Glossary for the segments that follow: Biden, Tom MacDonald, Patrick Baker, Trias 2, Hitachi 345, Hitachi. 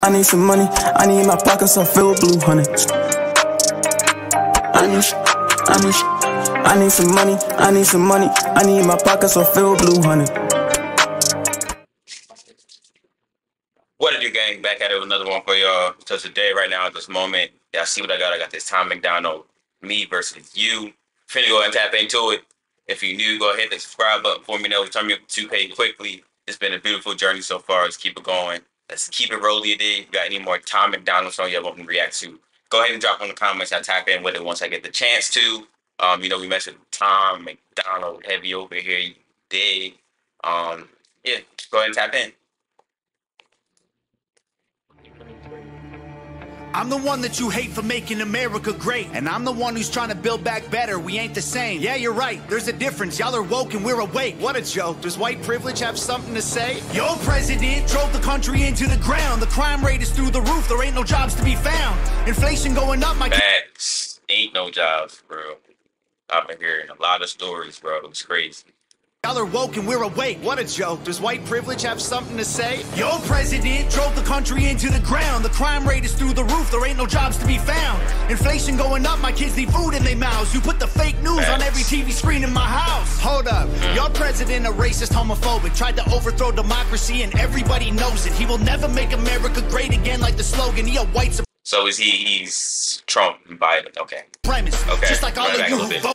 I need some money, I need my pockets so filled with blue honey. I need some money, I need some money, I need my pockets so filled with blue honey. What it do, gang? Back at it with another one for y'all. So today, right now, at this moment, y'all see what I got? I got this Tom MacDonald, me versus you. Finna go and tap into it. If you're new, go ahead and hit the subscribe button for me. Now, turn me up to 2K quickly. It's been a beautiful journey so far. Let's keep it going. Let's keep it rolling today. If you got any more Tom MacDonald song you want me to react to, go ahead and drop in the comments. I'll tap in with it once I get the chance to. You know, we messed with Tom MacDonald heavy over here. You dig? Yeah, go ahead and tap in. I'm the one that you hate for making America great, and I'm the one who's trying to build back better. We ain't the same. Yeah, you're right, there's a difference. Y'all are woke and we're awake. What a joke. Does white privilege have something to say? Your president drove the country into the ground. The crime rate is through the roof. There ain't no jobs to be found. Inflation going up. My facts. Ain't no jobs, bro. I've been hearing a lot of stories, bro. It's crazy. Y'all are woke and we're awake. What a joke. Does white privilege have something to say? Your president drove the country into the ground. The crime rate is through the roof. There ain't no jobs to be found. Inflation going up. My kids need food in their mouths. You put the fake news on every TV screen in my house. Hold up. Your president a racist, homophobic. Tried to overthrow democracy and everybody knows it. He will never make America great again like the slogan. He a white supremacist. So is he? He's Trump and Biden. Okay. Okay. Just like all of you who vote.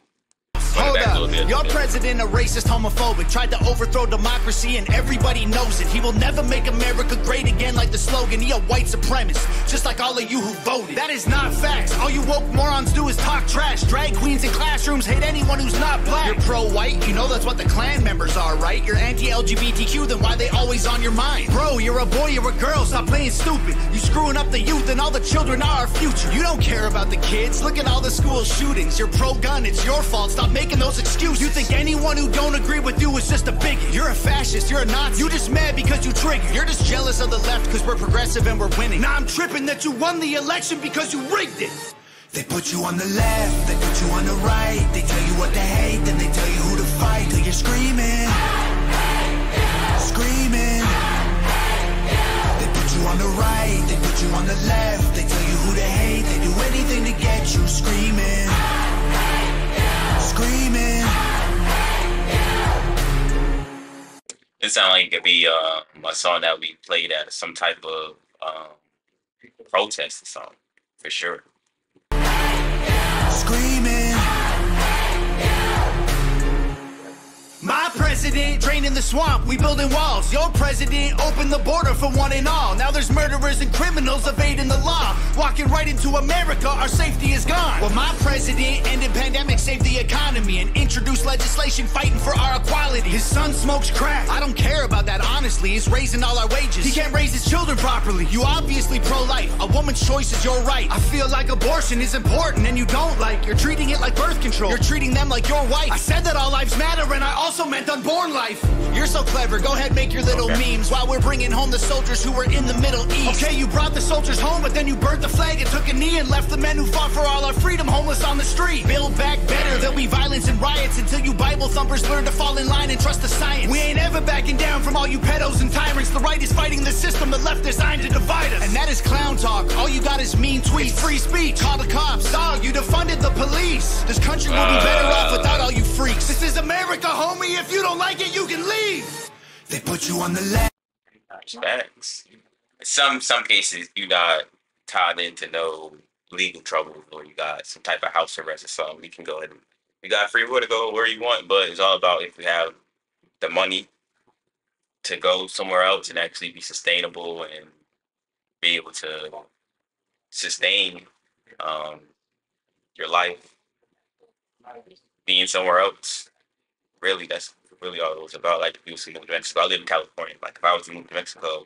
Hold up. Your president a racist, homophobic. Tried to overthrow democracy and everybody knows it. He will never make America great again like the slogan. He a white supremacist, just like all of you who voted. That is not facts. All you woke morons do is talk trash. Drag queens in classrooms hate anyone who's not black. You're pro-white, you know that's what the Klan members are, right? You're anti-LGBTQ, then why they always on your mind? Bro, you're a boy, you're a girl, stop playing stupid. You screwing up the youth and all the children are our future. You don't care about the kids, look at all the school shootings. You're pro-gun, it's your fault, stop making those excuses. You think anyone who don't agree with you is just a bigot. You're a fascist, you're a Nazi. You just mad because you triggered. You're just jealous of the left because we're progressive and we're winning. Now I'm tripping that you won the election because you rigged it. They put you on the left, they put you on the right. They tell you what to hate, then they tell you who to fight. Till you're screaming, screaming. They put you on the right, they put you on the left. They tell you who to hate, they do anything to get you screaming. It sounds like it could be a song that we played at some type of protest or something, for sure. Screaming. My president draining the swamp, we building walls. Your president opened the border for one and all. Now there's murderers and criminals evading the law. Walking right into America, our safety is gone. Well, my president ended pandemic, saved the economy, and introduced legislation fighting for our equality. His son smokes crack. I don't care about that, honestly. He's raising all our wages. He can't raise his children properly. You obviously pro-life. A woman's choice is your right. I feel like abortion is important and you don't like. You're treating it like birth control. You're treating them like your wife. I said that all lives matter and I also meant unborn life. You're so clever. Go ahead, make your little memes while we're bringing home the soldiers who were in the Middle East. Okay, you brought the soldiers home, but then you burnt the flag and took a knee and left the men who fought for all our freedom homeless on the street. Build back better. There'll be violence and riots until you Bible thumpers learn to fall in line and trust the science. We ain't ever backing down from all you pedos and tyrants. The right is fighting the system. The left designed to divide us. And that is clown talk. All you got is mean tweets. It's free speech. Call the cops. Dog, you defunded the police. This country will be better off without all you freaks. This is America, homie. If you don't like it, you can leave. They put you on the left. Facts. Some cases you not tied into no legal trouble, or you got some type of house arrest or something. You can go ahead and you got free will to go where you want, but it's all about if you have the money to go somewhere else and actually be sustainable and be able to sustain your life being somewhere else. Really, that's really all it was about. Like, if you was to move to Mexico, I live in California. Like, if I was to move to Mexico,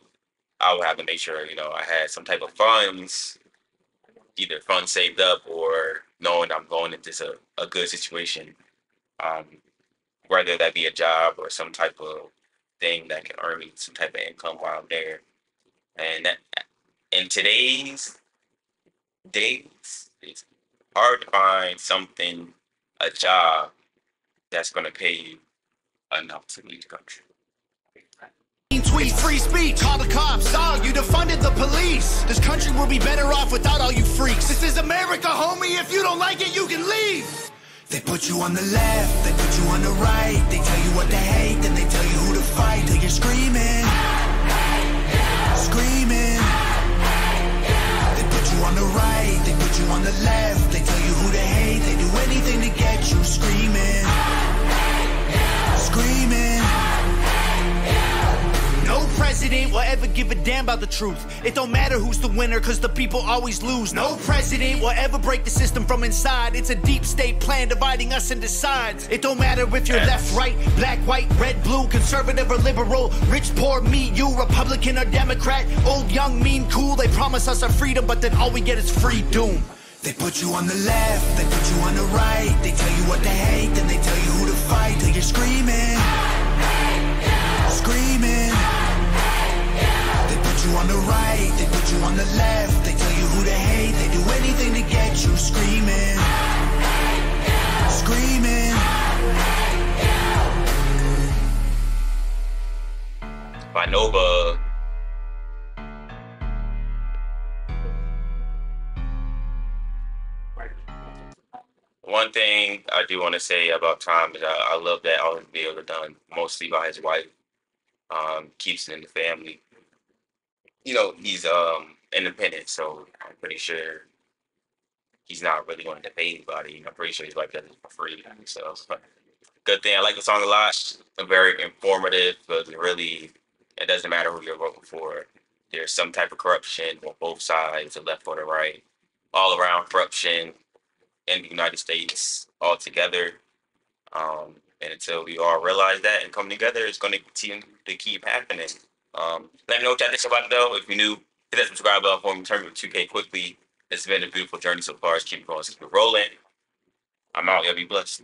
I would have to make sure, you know, I had some type of funds, either funds saved up or knowing I'm going into a good situation, whether that be a job or some type of thing that can earn me some type of income while I'm there. And that, in today's days, it's hard to find something, a job, that's going to pay you enough to leave the country. Tweet free speech. Call the cops. Dog, you defunded the police. This country will be better off without all you freaks. This is America, homie. If you don't like it, you can leave. They put you on the left, they put you on the right. They tell you what to hate, then they tell you who to fight. Till you're screaming, I hate you. Screaming, I hate you. They put you on the right, they put you on the left. They tell you who to hate, they do anything to get you screaming, I hate you. Screaming, I hate you. No president will ever give a damn about the truth. It don't matter who's the winner, cause the people always lose. No president will ever break the system from inside. It's a deep state plan dividing us into sides. It don't matter if you're left, right, black, white, red, blue, conservative or liberal, rich, poor, me, you, Republican or Democrat, old, young, mean, cool. They promise us our freedom, but then all we get is free doom. They put you on the left, they put you on the right. They tell you what to hate, then they tell you who to fight. Till you're screaming, I hate you. Screaming, they put you on the right, they put you on the left. They tell you who to hate, they do anything to get you screaming, I hate you. Screaming, I hate you. By Nova. One thing I do want to say about Tom is I love that all his videos are done mostly by his wife. Keeps it in the family. You know, he's independent, so I'm pretty sure he's not really going to pay anybody. I'm pretty sure his wife does it for free. So, but good thing. I like the song a lot. Very informative, but really, it doesn't matter who you're voting for. There's some type of corruption on both sides, the left or the right. All around corruption in the United States altogether. And until we all realize that and come together, it's going to continue to keep happening. Let me know what y'all think about it, though. If you're new, hit that subscribe button for me. Turn me to 2K quickly. It's been a beautiful journey so far. It's keep going. It's keep rolling. I'm out. Y'all be blessed.